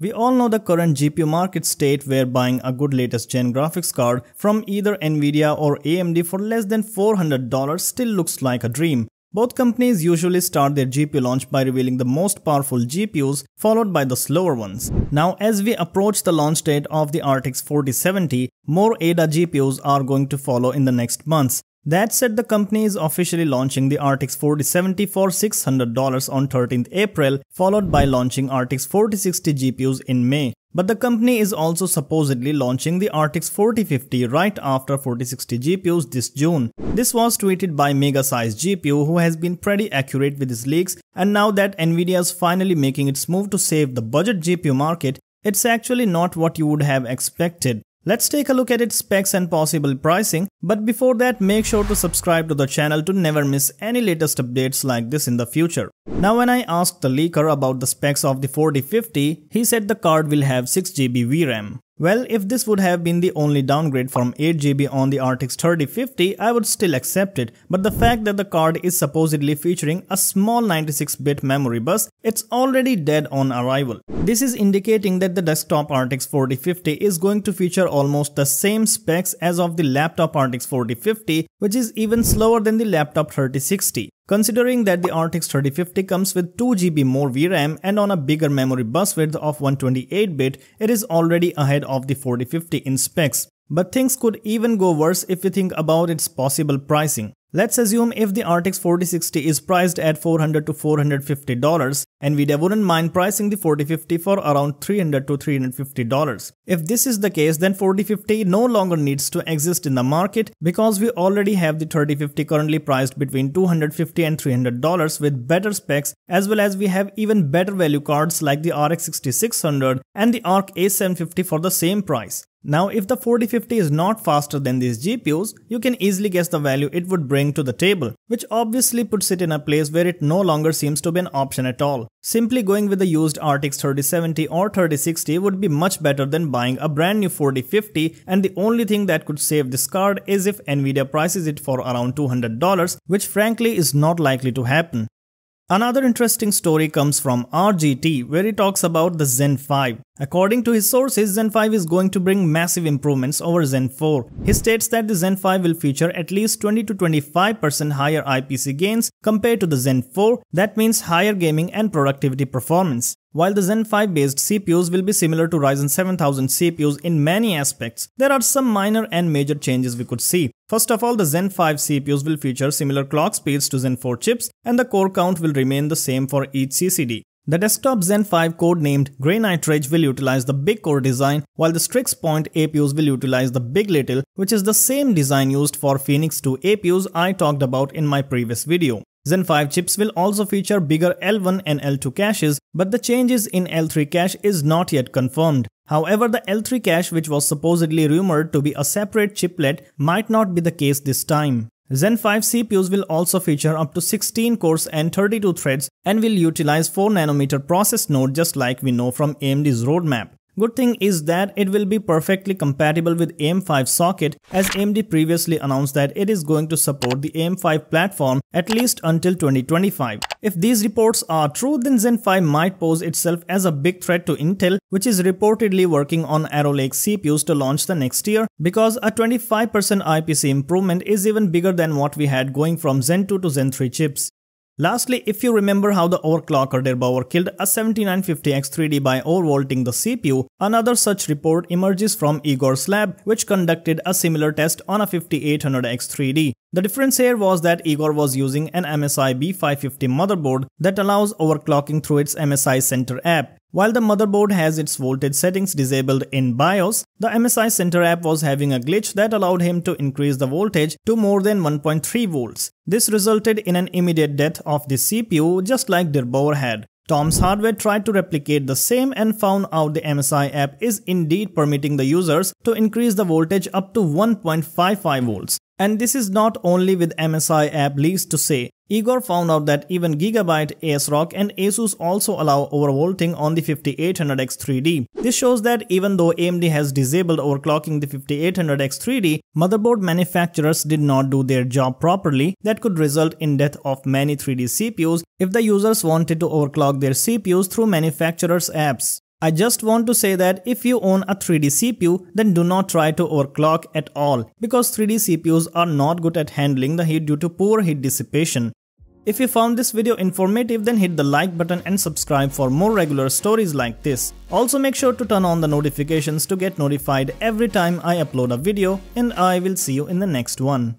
We all know the current GPU market state where buying a good latest gen graphics card from either Nvidia or AMD for less than $400 still looks like a dream. Both companies usually start their GPU launch by revealing the most powerful GPUs followed by the slower ones. Now as we approach the launch date of the RTX 4070, more ADA GPUs are going to follow in the next months. That said, the company is officially launching the RTX 4070 for $600 on 13th April, followed by launching RTX 4060 GPUs in May. But the company is also supposedly launching the RTX 4050 right after 4060 GPUs this June. This was tweeted by MegasizeGPU, who has been pretty accurate with his leaks, and now that Nvidia is finally making its move to save the budget GPU market, it's actually not what you would have expected. Let's take a look at its specs and possible pricing, but before that, make sure to subscribe to the channel to never miss any latest updates like this in the future. Now when I asked the leaker about the specs of the 4050, he said the card will have 6GB VRAM. Well, if this would have been the only downgrade from 8GB on the RTX 3050, I would still accept it, but the fact that the card is supposedly featuring a small 96-bit memory bus, it's already dead on arrival. This is indicating that the desktop RTX 4050 is going to feature almost the same specs as of the laptop RTX 4050, which is even slower than the laptop 3060. Considering that the RTX 3050 comes with 2GB more VRAM and on a bigger memory bus width of 128-bit, it is already ahead of the 4050 in specs. But things could even go worse if you think about its possible pricing. Let's assume if the RTX 4060 is priced at $400 to $450, Nvidia wouldn't mind pricing the 4050 for around $300 to $350. If this is the case, then 4050 no longer needs to exist in the market because we already have the 3050 currently priced between $250 and $300 with better specs, as well as we have even better value cards like the RX 6600 and the Arc A750 for the same price. Now if the 4050 is not faster than these GPUs, you can easily guess the value it would bring to the table, which obviously puts it in a place where it no longer seems to be an option at all. Simply going with a used RTX 3070 or 3060 would be much better than buying a brand new 4050, and the only thing that could save this card is if Nvidia prices it for around $200, which frankly is not likely to happen. Another interesting story comes from RGT, where he talks about the Zen 5. According to his sources, Zen 5 is going to bring massive improvements over Zen 4. He states that the Zen 5 will feature at least 20 to 25% higher IPC gains compared to the Zen 4, that means higher gaming and productivity performance. While the Zen 5 based CPUs will be similar to Ryzen 7000 CPUs in many aspects, there are some minor and major changes we could see. First of all, the Zen 5 CPUs will feature similar clock speeds to Zen 4 chips, and the core count will remain the same for each CCD. The desktop Zen 5 core named Granite Ridge will utilize the big core design, while the Strix point APUs will utilize the big little, which is the same design used for Phoenix 2 APUs I talked about in my previous video. Zen 5 chips will also feature bigger L1 and L2 caches, but the changes in L3 cache is not yet confirmed. However, the L3 cache, which was supposedly rumored to be a separate chiplet, might not be the case this time. Zen 5 CPUs will also feature up to 16 cores and 32 threads and will utilize 4nm process node, just like we know from AMD's roadmap. Good thing is that it will be perfectly compatible with AM5 socket, as AMD previously announced that it is going to support the AM5 platform at least until 2025. If these reports are true, then Zen 5 might pose itself as a big threat to Intel, which is reportedly working on Arrow Lake CPUs to launch the next year, because a 25% IPC improvement is even bigger than what we had going from Zen 2 to Zen 3 chips. Lastly, if you remember how the overclocker der Bauer killed a 7950x3D by overvolting the CPU, another such report emerges from Igor's lab, which conducted a similar test on a 5800x3D. The difference here was that Igor was using an MSI B550 motherboard that allows overclocking through its MSI Center app. While the motherboard has its voltage settings disabled in BIOS, the MSI Center app was having a glitch that allowed him to increase the voltage to more than 1.3 volts. This resulted in an immediate death of the CPU, just like der Bauer had. Tom's Hardware tried to replicate the same and found out the MSI app is indeed permitting the users to increase the voltage up to 1.55 volts. And this is not only with MSI app leaks to say. Igor found out that even Gigabyte, ASRock and Asus also allow overvolting on the 5800X3D. This shows that even though AMD has disabled overclocking the 5800X3D, motherboard manufacturers did not do their job properly. That could result in death of many 3D CPUs if the users wanted to overclock their CPUs through manufacturers' apps. I just want to say that if you own a 3D CPU, then do not try to overclock at all, because 3D CPUs are not good at handling the heat due to poor heat dissipation. If you found this video informative, then hit the like button and subscribe for more regular stories like this. Also make sure to turn on the notifications to get notified every time I upload a video, and I will see you in the next one.